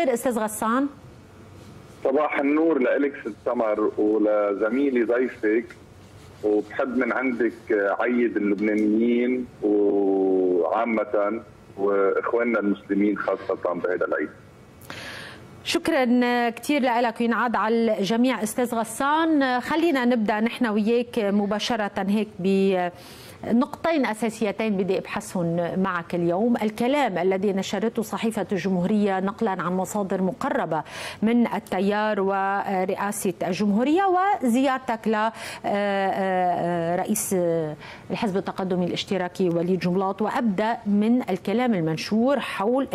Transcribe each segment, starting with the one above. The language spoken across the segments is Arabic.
استاذ غسان، صباح النور لإلك ست سمر ولزميلي ضيفك، وبحب من عندك عيد اللبنانيين وعامة واخواننا المسلمين خاصة بهذا العيد. شكرا كثير لك وينعاد على الجميع استاذ غسان. خلينا نبدا نحن وياك مباشرة هيك بنقطتين اساسيتين بدي ابحثهم معك اليوم، الكلام الذي نشرته صحيفة الجمهورية نقلا عن مصادر مقربة من التيار ورئاسة الجمهورية، وزيارتك لرئيس الحزب التقدمي الاشتراكي وليد جنبلاط، وابدا من الكلام المنشور حول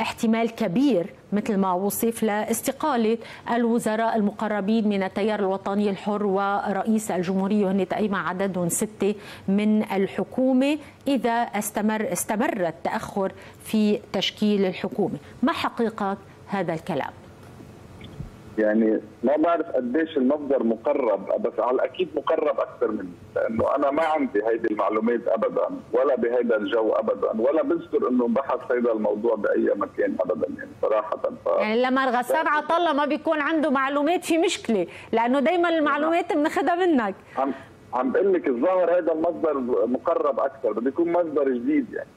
احتمال كبير مثل ما وصف لاستقالة الوزراء المقربين من التيار الوطني الحر ورئيس الجمهورية، وهن تقريبا عددهم 6 من الحكومة إذا استمر التأخر في تشكيل الحكومة. ما حقيقة هذا الكلام؟ يعني ما بعرف قديش المصدر مقرب، بس على الأكيد مقرب أكثر مني، لأنه أنا ما عندي هيدي المعلومات أبدا، ولا بهذا الجو أبدا، ولا بذكر إنه بحث هذا الموضوع بأي مكان أبدا، يعني صراحة. يعني لما غسان عطا الله ما بيكون عنده معلومات في مشكلة، لأنه دايما المعلومات بناخذها منك. عم بقول لك الظاهر هذا المصدر مقرب أكثر، بده يكون مصدر جديد يعني.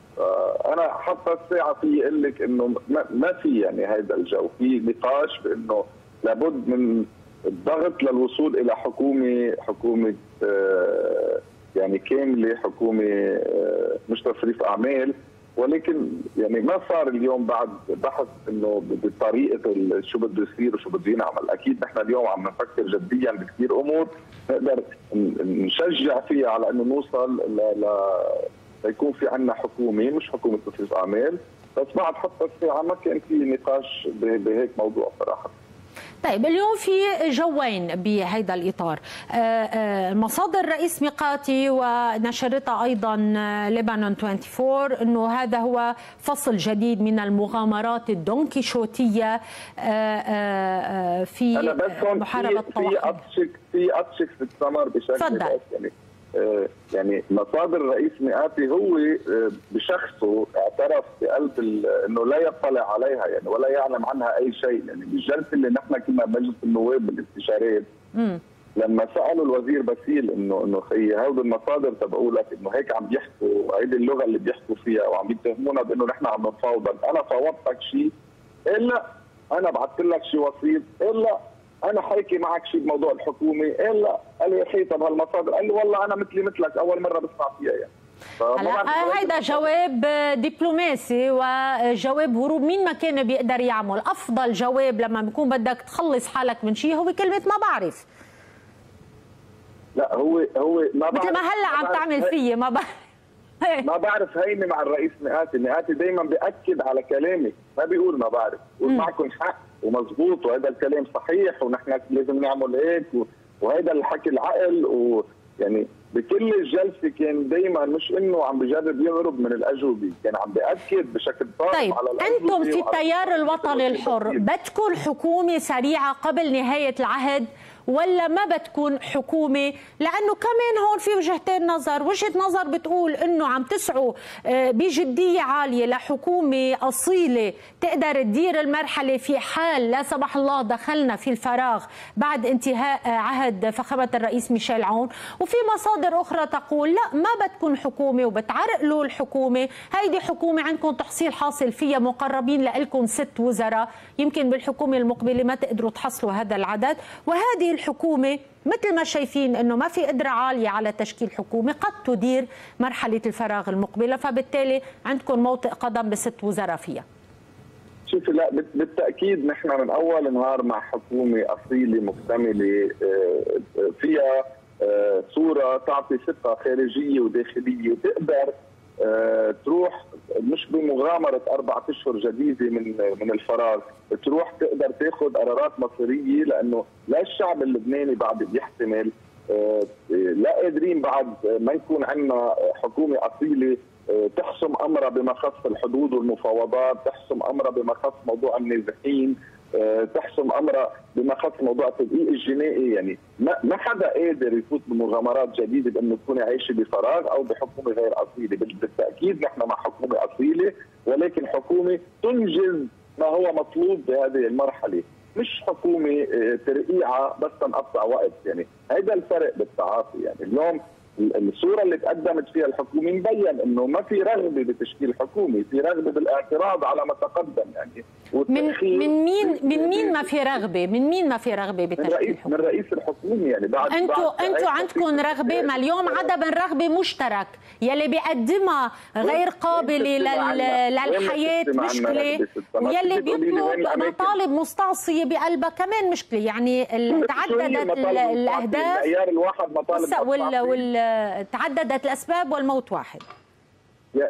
أنا حتى الساعة في يقول لك إنه ما في يعني هذا الجو، في نقاش بإنه لابد من الضغط للوصول الى حكومه يعني كامله، حكومه مش تصريف اعمال، ولكن يعني ما صار اليوم بعد بحث انه بطريقه شو بده يصير وشو بده ينعمل. اكيد نحن اليوم عم نفكر جديا بكثير امور نقدر نشجع فيها على انه نوصل ليكون في عندنا حكومه مش حكومه تصريف اعمال، بس بعد حتى الساعه ما كان في نقاش بهيك موضوع صراحه. طيب اليوم في جوين بهذا الإطار، مصادر رئيس ميقاتي ونشرتها أيضا لبنان 24 أنه هذا هو فصل جديد من المغامرات الدونكيشوتية في محاربة الطواحين. في أطشك في السمر بشكل يعني مصادر رئيس ميقاتي هو بشخصه اعترف بقلب انه لا يطلع عليها يعني ولا يعلم عنها اي شيء. يعني بالجلسه اللي نحن كنا بمجلس النواب بالاستشارات لما سالوا الوزير باسيل انه خيي هودي المصادر تبعولك انه هيك عم بيحكوا، هيدي اللغه اللي بيحكوا فيها وعم بيتهمونا بانه نحن عم نفاوضك، انا فاوضتك شيء الا انا بعثت لك شيء وسيط الا أنا حاكي معك شيء بموضوع الحكومة إلا قال لي أخي طب هالمصادر، قال لي والله أنا مثلي مثلك أول مرة بسمع فيها يعني. هلا هيدا جواب دبلوماسي وجواب هروب، مين ما كان بيقدر يعمل. أفضل جواب لما بيكون بدك تخلص حالك من شيء هو كلمة ما بعرف. لا هو ما بعرف مثل ما هلا عم تعمل فيي ما بعرف. ما بعرف هيني مع الرئيس ميقاتي دايما بأكد على كلامي، ما بيقول ما بعرف، بيقول معكم حق ومضبوط وهذا الكلام صحيح ونحن لازم نعمل هيك وهذا الحكي العقل. ويعني بكل الجلسه كان دايما مش انه عم بجرب يهرب من الاجوبه، كان عم بأكد بشكل صارخ. طيب على انتم في التيار الوطني الحر بدكم الحكومه سريعه قبل نهايه العهد ولا ما بتكون حكومة؟ لأنه كمان هون في وجهتين نظر، وجهة نظر بتقول أنه عم تسعوا بجدية عالية لحكومة أصيلة تقدر تدير المرحلة في حال لا سمح الله دخلنا في الفراغ بعد انتهاء عهد فخامة الرئيس ميشيل عون، وفي مصادر أخرى تقول لا ما بتكون حكومة وبتعرقلوا الحكومة، هيدي حكومة عندكم تحصيل حاصل فيها مقربين لإلكم 6 وزراء، يمكن بالحكومة المقبلة ما تقدروا تحصلوا هذا العدد، وهذه الحكومة مثل ما شايفين أنه ما في قدرة عالية على تشكيل حكومة قد تدير مرحلة الفراغ المقبلة، فبالتالي عندكم موطئ قدم ب6 وزراء فيها. شوفي لا بالتأكيد نحن من أول نهار مع حكومة أصيلة مكتملة فيها صورة تعطي ثقة خارجية وداخلية وتقدر تروح مش بمغامرة 4 أشهر جديدة من الفراغ، تروح تقدر تاخذ قرارات مصيرية، لأنه لا الشعب اللبناني بعد بيحتمل، لا قادرين بعد ما يكون عندنا حكومة أصيلة تحسم أمرها بما خص الحدود والمفاوضات، تحسم أمرها بما خص موضوع النازحين، تحسم أمرها بما خص موضوع التدقيق الجنائي. يعني ما حدا قادر يفوت بمغامرات جديدة بأنه تكون عايشة بفراغ أو بحكومة غير أصيلة. بالتأكيد نحن مع حكومة أصيلة، ولكن حكومة تنجز ما هو مطلوب بهذه المرحله، مش حكومه ترقيعه بس تنقطع وقت. يعني هذا الفرق بالتعاطي. يعني اليوم الصوره اللي تقدمت فيها الحكومه مبين انه ما في رغبه بتشكيل حكومه، في رغبه بالاعتراض على ما تقدم. يعني من مين ما في رغبه؟ من مين ما في رغبه بتشكيل حكومه؟ من رئيس الحكومه. يعني بعد انتوا عندكم رغبه، ما اليوم عدم الرغبه مشترك، يلي بيقدمها غير قابله للحياه مشكله، ويلي بيطلب مطالب مستعصيه بقلبها كمان مشكله. يعني تعددت الاهداف، تعددت الأسباب والموت واحد.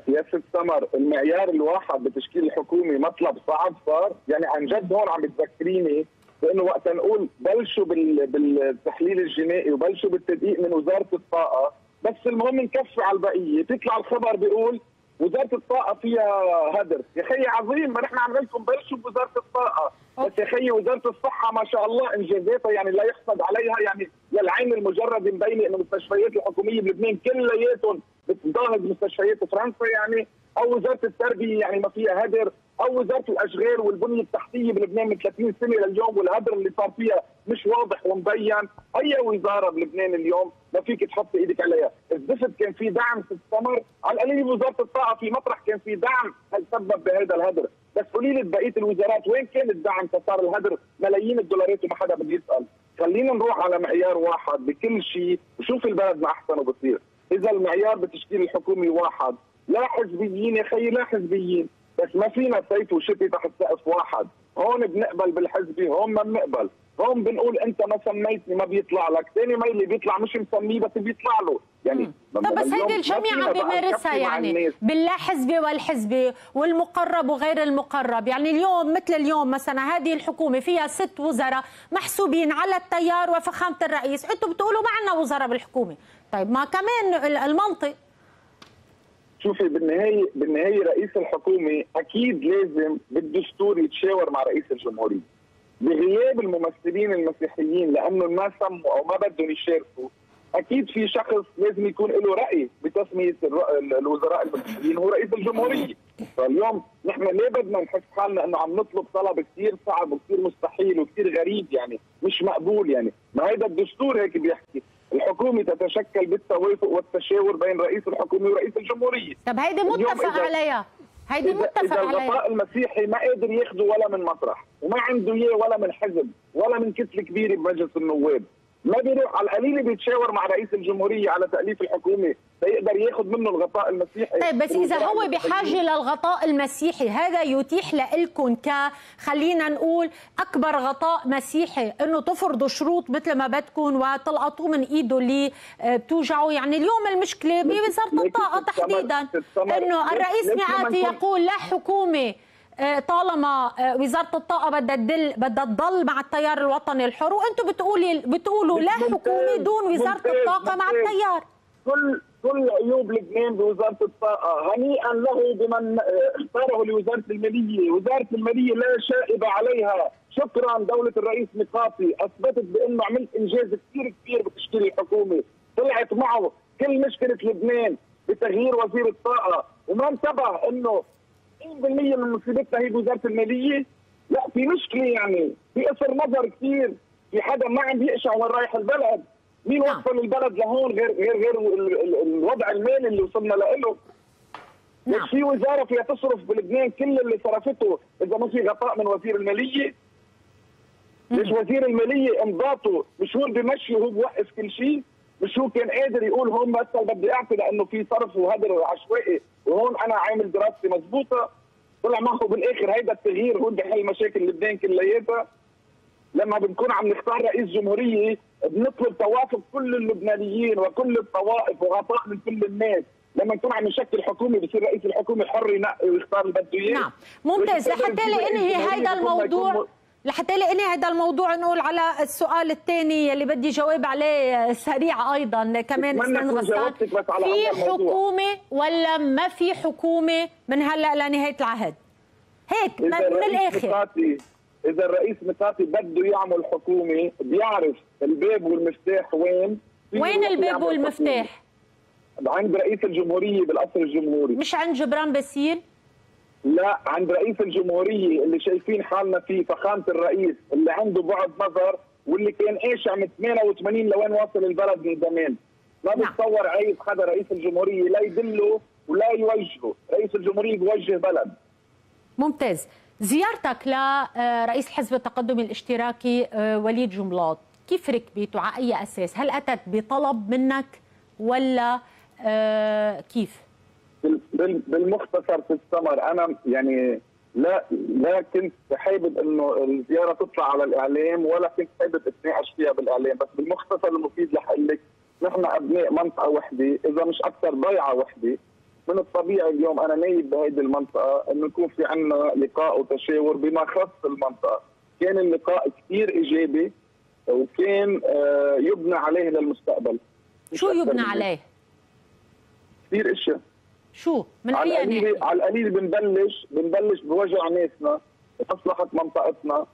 يا ست سمر، المعيار الواحد بتشكيل الحكومة مطلب صعب صار. يعني عن جد هون عم بتذكريني بأنه وقت نقول بلشوا بالتحليل الجنائي وبلشوا بالتدقيق من وزارة الطاقة، بس المهم نكفي على البقية. بيطلع الخبر بيقول وزارة الطاقة فيها هدر. يا خيي عظيم، ما نحن عم نقول لكم بلشوا بوزارة الطاقة، بس يا خيي وزارة الصحة ما شاء الله انجازاتها يعني لا يحسد عليها. يعني للعين المجرد مبينه انه المستشفيات الحكومية بلبنان كلياتهم بتضاهي مستشفيات فرنسا. يعني او وزارة التربية يعني ما فيها هدر، او وزارة الاشغال والبنية التحتية بلبنان من 30 سنة لليوم والهدر اللي صار فيها مش واضح ومبين. اي وزارة بلبنان اليوم ما فيك تحط ايدك عليها. الزفت كان في دعم في السمر، على القليل وزارة الطاقة في مطرح كان في دعم هل سبب بهذا الهدر. بس قولي لي بقية الوزارات وين كان الدعم صار الهدر ملايين الدولارات وما حدا بده يسأل. خلينا نروح على معيار واحد بكل شيء وشوف البلد ما احسن وبصير. اذا المعيار بتشكيل الحكومة واحد، لا حزبيين يا خيي، لا حزبيين، بس ما فينا صيف وشتي تحت سقف واحد. هون بنقبل بالحزبي، هون ما بنقبل. هون بنقول انت ما سميتني ما بيطلع لك، ثاني ما اللي بيطلع مش مسميه بس بيطلع له. يعني طب بس هيدي الجميع عم بيمارسها، يعني باللا حزبي والحزبي والمقرب وغير المقرب. يعني اليوم مثل اليوم مثلا هذه الحكومه فيها 6 وزراء محسوبين على التيار وفخامه الرئيس، انتم بتقولوا ما عندنا وزراء بالحكومه، طيب ما كمان المنطق؟ شوفي بالنهايه رئيس الحكومه اكيد لازم بالدستور يتشاور مع رئيس الجمهوريه. بغياب الممثلين المسيحيين لانه ما سموا او ما بدهم يشاركوا، اكيد في شخص لازم يكون له راي بتسميه الوزراء المسيحيين هو رئيس الجمهوريه. فاليوم نحن ليه بدنا نحس حالنا انه عم نطلب طلب كثير صعب وكثير مستحيل وكثير غريب، يعني مش مقبول. يعني ما هيدا الدستور هيك بيحكي الحكومه تتشكل بالتوافق والتشاور بين رئيس الحكومه ورئيس الجمهوريه. طب هيدي متفق عليها، هيدي متفق عليها. الغطاء المسيحي ما قادر ياخذه ولا من مطرح، وما عنده اياه ولا من حزب ولا من كتله كبيره بمجلس النواب، ما بيروح على القليل بيتشاور مع رئيس الجمهوريه على تاليف الحكومه فيقدر ياخذ منه الغطاء المسيحي. طيب بس اذا هو بحاجه للغطاء المسيحي، هذا يتيح لكم خلينا نقول اكبر غطاء مسيحي انه تفرضوا شروط مثل ما بدكم وتلقطوه من ايده اللي بتوجعوا. يعني اليوم المشكله بوزاره الطاقه تحديدا انه الرئيس ميقاتي يقول لا حكومه طالما وزارة الطاقة بدها تضل مع التيار الوطني الحر، وانتم بتقولوا لا حكومة دون وزارة الطاقة مع التيار. كل عيوب لبنان بوزارة الطاقة، هنيئا له بمن اختاره لوزارة المالية. وزارة المالية لا شائبة عليها. شكرا دولة الرئيس ميقاتي، اثبتت بانه عملت انجاز كثير كبير بتشكيل الحكومة، طلعت معه كل مشكلة لبنان بتغيير وزير الطاقة، وما انتبه انه 90% من مصيبتنا هي بوزاره الماليه. لا في مشكله، يعني في قصر نظر كثير، في حدا ما عم يقشع وين رايح البلد، مين وصل البلد لهون غير الوضع المالي اللي وصلنا له. مش في وزاره فيها تصرف بلبنان كل اللي صرفته اذا ما في غطاء من وزير الماليه؟ مش وزير الماليه انضبطوا، مش هو بمشي وهو بوقف كل شيء؟ مش هو كان قادر يقول هون بس بدي اعطي لانه في صرف وهدر عشوائي، وهون انا عامل دراستي مضبوطه. طلع معه بالاخر هيدا التغيير هو اللي بحل مشاكل لبنان كلياتها. لما بنكون عم نختار رئيس جمهوريه بنطلب توافق كل اللبنانيين وكل الطوائف وغطاء من كل الناس. لما نكون عم نشكل حكومه بصير رئيس الحكومه حر ينقي ويختار اللي بده اياه. نعم ممتاز. لحتى لانهي هيدا الموضوع، نقول على السؤال الثاني اللي بدي جواب عليه سريع ايضا كمان استاذ غسان، في حكومه ولا ما في حكومه من هلا لنهايه العهد؟ هيك من الاخر. اذا الرئيس ميقاتي بده يعمل حكومه بيعرف الباب والمفتاح وين. وين الباب والمفتاح؟ عند رئيس الجمهوريه بالقصر الجمهوري، مش عند جبران باسيل؟ لا عند رئيس الجمهورية اللي شايفين حالنا فيه، فخامة الرئيس اللي عنده بعد نظر واللي كان ايش عم 88 لوين واصل البلد من زمان. ما بتصور عيب حدا رئيس الجمهورية لا يدله ولا يوجهه، رئيس الجمهورية بوجه بلد. ممتاز. زيارتك لرئيس الحزب التقدمي الاشتراكي وليد جنبلاط كيف ركبت وعلى أي أساس؟ هل أتت بطلب منك ولا كيف؟ بالمختصر في السمر أنا يعني لا كنت حابب إنه الزيارة تطلع على الإعلام ولا كنت حابب أتناقش فيها بالإعلام، بس بالمختصر المفيد رح أقول لك نحن أبناء منطقة وحدة إذا مش أكثر ضيعة وحدة. من الطبيعي اليوم أنا نايب بهيدي المنطقة إنه يكون في عنا لقاء وتشاور بما يخص المنطقة. كان اللقاء كثير إيجابي وكان يبنى عليه للمستقبل. شو يبنى عليه؟ كثير أشياء. شو؟ من أي ناحية؟ على القليل بنبلش بوجع ناسنا، بمصلحة منطقتنا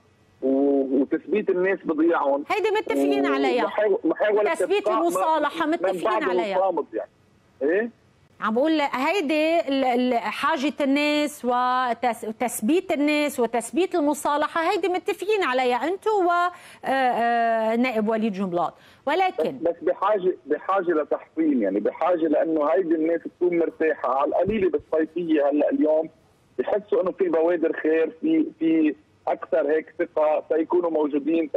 وتثبيت الناس بضياعهم. هيدي متفقين عليها. تثبيت المصالحة متفقين عليها. يعني. إيه؟ عم بقول هيدي حاجة الناس وتثبيت الناس وتثبيت المصالحة، هيدي متفقين عليها أنتم ونائب وليد جنبلاط، ولكن بس بحاجة لتحصين، يعني بحاجة لأنه هيدي الناس تكون مرتاحة. على القليلة بالصيفية هلا اليوم بحسوا إنه في بوادر خير، في أكثر هيك ثقة، فيكونوا موجودين.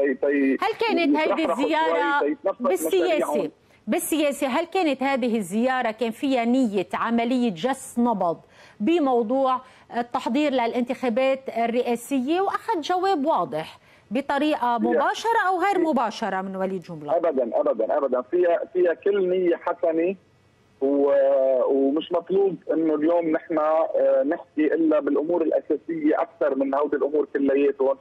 هل كانت هيدي الزيارة بالسياسة؟ بالسياسة هل كانت هذه الزيارة كان فيها نية عملية جس نبض بموضوع التحضير للانتخابات الرئاسية وأخذ جواب واضح بطريقة مباشرة أو غير مباشرة من وليد جنبلاط؟ أبدا أبدا أبدا، فيها كل نية حسنة ومش مطلوب إنه اليوم نحن نحكي إلا بالأمور الأساسية أكثر من هودي الأمور كلياتهم.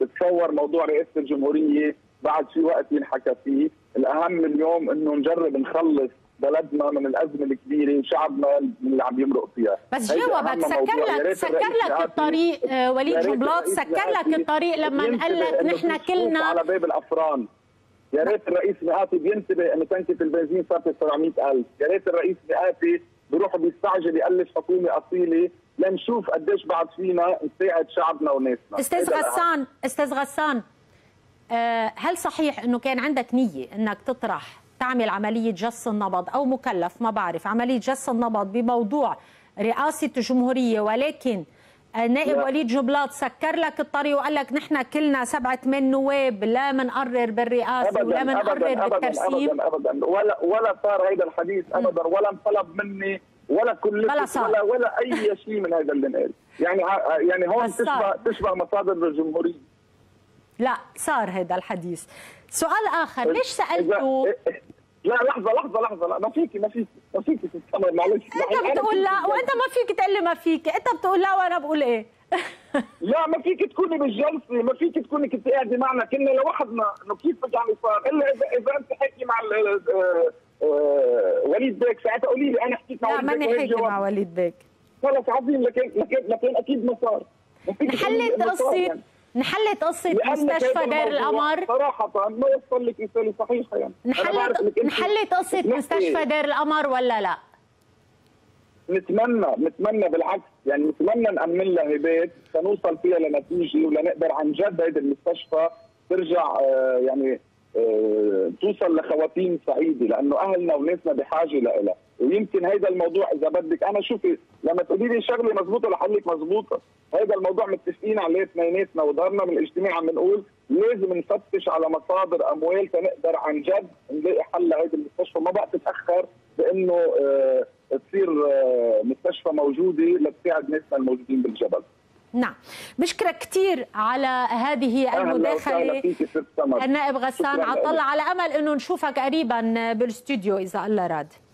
بتصور موضوع رئاسة الجمهورية بعد شي وقت ينحكى فيه، الأهم اليوم إنه نجرب نخلص بلدنا من الأزمة الكبيرة وشعبنا اللي عم يمرق فيها. بس جاوبك، سكر لك الطريق وليد جنبلاط، سكر لك الطريق لما قال لك نحن كلنا على باب الأفران. يا ريت الرئيس ميقاتي بينتبه إنه تنكة البنزين صارت 700,000، يا ريت الرئيس ميقاتي بيروح بيستعجل يألف حكومة أصيلة لنشوف قديش بعد فينا نساعد شعبنا وناسنا. أستاذ غسان، هل صحيح أنه كان عندك نية أنك تطرح تعمل عملية جس النبض أو مكلف ما بعرف عملية جس النبض بموضوع رئاسة الجمهورية، ولكن نائب وليد جنبلاط سكر لك الطريق وقال لك نحن كلنا 7-8 نواب لا منقرر بالرئاسة أبداً ولا منقرر بالترسيم؟ أبداً ولا صار هيدا الحديث أبداً، ولا انطلب مني ولا كل ولا أي شيء من هذا اللي نقال. يعني هون تشبه مصادر الجمهورية. لا صار هذا الحديث. سؤال آخر، ليش سألته؟ لا لحظة، لا ما فيك تستمر، معلش. أنت بتقول لا وأنت ما فيك تقول لي ما فيك، أنت بتقول لا وأنا بقول إيه. لا ما فيك تكوني بالجلسة، ما فيك تكوني كنت قاعدة معنا، كنا لوحدنا، إنه كيف بدي عم يصير؟ إلا إذا أنت حكي مع وليد باك ساعتها قولي لي أنا حكيت مع وليد باك. لا ماني حاكي مع وليد باك. خلص عظيم، لكن أكيد ما صار. انحلت قصة مستشفى دير القمر صراحة، ما وصل لك رسالة صحيحة. يعني انحلت قصة مستشفى دير القمر ولا لا؟ نتمنى بالعكس، يعني نتمنى نأمن لها هبات سنوصل فيها لنتيجة ولنقدر عن جد هيدي المستشفى ترجع يعني توصل لخواتيم سعيدة، لأنه أهلنا وناسنا بحاجة لها. ويمكن هيدا الموضوع إذا بدك أنا شوفي لما تقولي لي شغلة مضبوطة لحلك مضبوطة، هيدا الموضوع متفقين عليه اثنيناتنا وظهرنا من الاجتماع عم نقول لازم نفتش على مصادر أموال تنقدر عن جد نلاقي حل لهيدي المستشفى، ما بقى تتأخر بإنه تصير مستشفى موجودة لتساعد ناسنا الموجودين بالجبل. نعم، بشكرك كثير على هذه المداخلة النائب غسان عطا الله، على أمل إنه نشوفك قريبا بالاستوديو إذا الله راد.